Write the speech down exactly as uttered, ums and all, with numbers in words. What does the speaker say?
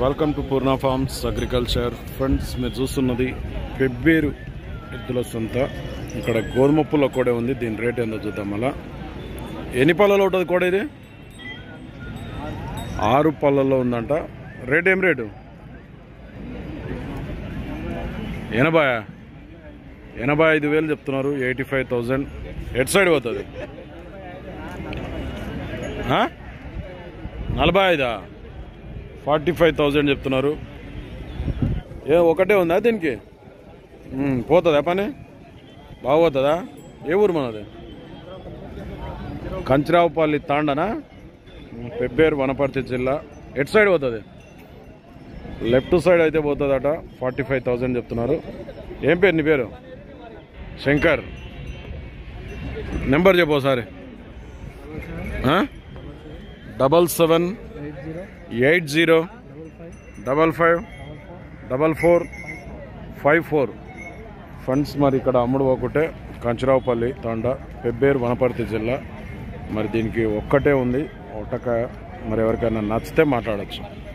Welcome to Purna farms agriculture. Friends, మీరు చూస్తున్నది పెబ్బేరు ఎద్దుల సొంత. ఇక్కడ గోధుమ పుల్ల కూడా ఉంది. దీని రేట్ ఎంత చూద్దాం. మళ్ళా ఎన్ని పళ్ళలో ఉంటుంది కూడా? ఇది ఆరు పళ్ళలో ఉందంట. రేట్ ఏం రేటు? ఎనభై ఎనభై ఐదు వేలు చెప్తున్నారు. ఎయిటీ ఫైవ్ థౌజండ్ ఎట్ సైడ్ పోతుంది. నలభై ఐదా? ఫార్టీ ఫైవ్ థౌజండ్ చెప్తున్నారు. ఏ ఒకటే ఉందా దీనికి? పోతుందా పని? బాగుపోతుందా? ఏ ఊరు మనది? కంచరావుపల్లి తాండనా? పెబ్బేరు, వనపర్తి జిల్లా. ఎటు సైడ్ పోతుంది? లెఫ్ట్ సైడ్ అయితే పోతుందట. ఫార్టీ ఫైవ్ థౌజండ్ చెప్తున్నారు. ఏం పేరు నీ పేరు? శంకర్. నెంబర్ చెప్పు ఒకసారి. Double seven eight zero double five double four five four funds. మరి ఇక్కడ అమ్ముడు ఒకటే, కంచరావుపల్లి తాండా, పెబ్బేరు, వనపర్తి జిల్లా. మరి దీనికి ఒక్కటే ఉంది, ఒట్టక. మరి ఎవరికైనా నచ్చితే మాట్లాడచ్చు.